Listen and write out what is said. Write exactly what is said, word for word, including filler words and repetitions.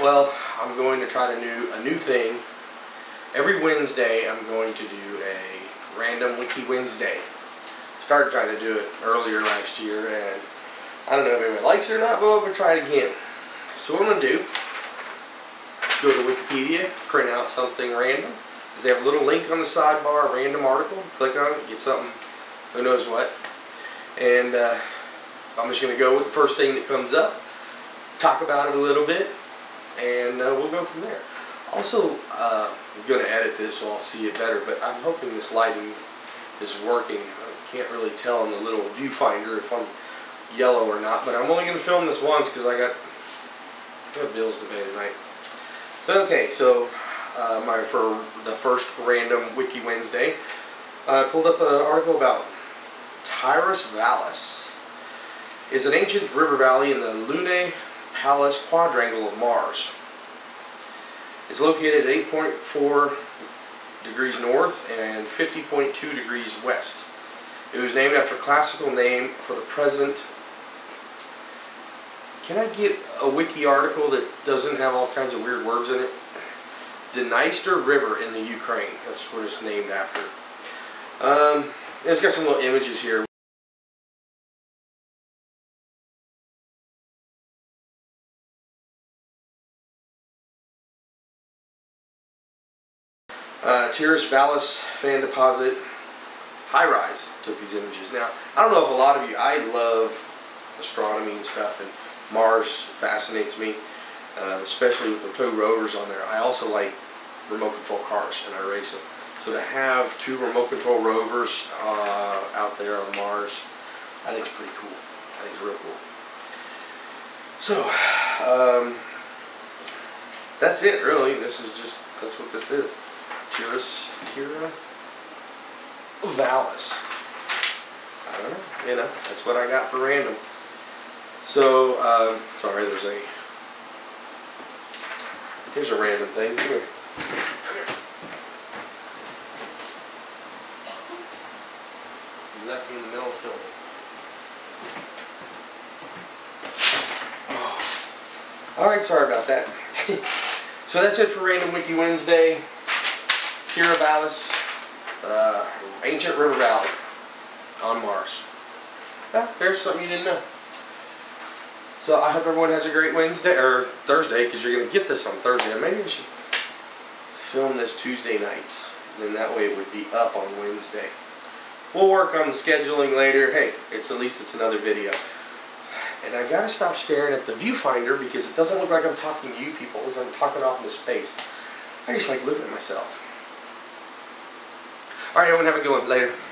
well, I'm going to try to do a new thing. Every Wednesday, I'm going to do a random Wiki Wednesday. Started trying to do it earlier last year, and I don't know if anybody likes it or not, but I'm going to try it again. So what I'm going to do, go to Wikipedia, print out something random. Because they have a little link on the sidebar, random article. Click on it, get something, who knows what. And uh, I'm just going to go with the first thing that comes up, talk about it a little bit, and uh, we'll go from there. Also, uh, I'm going to edit this so I'll see it better, but I'm hoping this lighting is working. I can't really tell on the little viewfinder if I'm yellow or not, but I'm only going to film this once because I got, I got bills to pay tonight. So, okay, so uh, my for the first random Wiki Wednesday, I uh, pulled up an article about Tyras Vallis. Is an ancient river valley in the Lunae Pallas Quadrangle of Mars. It's located at eight point four degrees north and fifty point two degrees west. It was named after a classical name for the present. Can I get a wiki article that doesn't have all kinds of weird words in it? Dniester River in the Ukraine. That's what it's named after. Um, it's got some little images here. Uh, Tyras Vallis fan deposit. High Rise took these images. Now, I don't know if a lot of you, I love astronomy and stuff, and Mars fascinates me, uh, especially with the two rovers on there. I also like remote control cars, and I race them. So to have two remote control rovers uh, out there on Mars, I think it's pretty cool. I think it's real cool. So, um, that's it, really. This is just, that's what this is. Tyras, Tyra? Vallis. I don't know, you know, that's what I got for random. So, uh, sorry, there's a, here's a random thing. Come here. Come here. You left me in the middle of filming. Oh. Alright, sorry about that. So that's it for Random Wiki Wednesday. Tyras Vallis. Uh, ancient river valley on Mars. Ah, there's something you didn't know. So I hope everyone has a great Wednesday or Thursday, because you're going to get this on Thursday. Maybe I should film this Tuesday nights, and that way it would be up on Wednesday. We'll work on the scheduling later. Hey, it's at least it's another video. And I got to stop staring at the viewfinder because it doesn't look like I'm talking to you people. It's like I'm talking off into space. I just like looking at myself. Alright, everyone, have a good one. Later.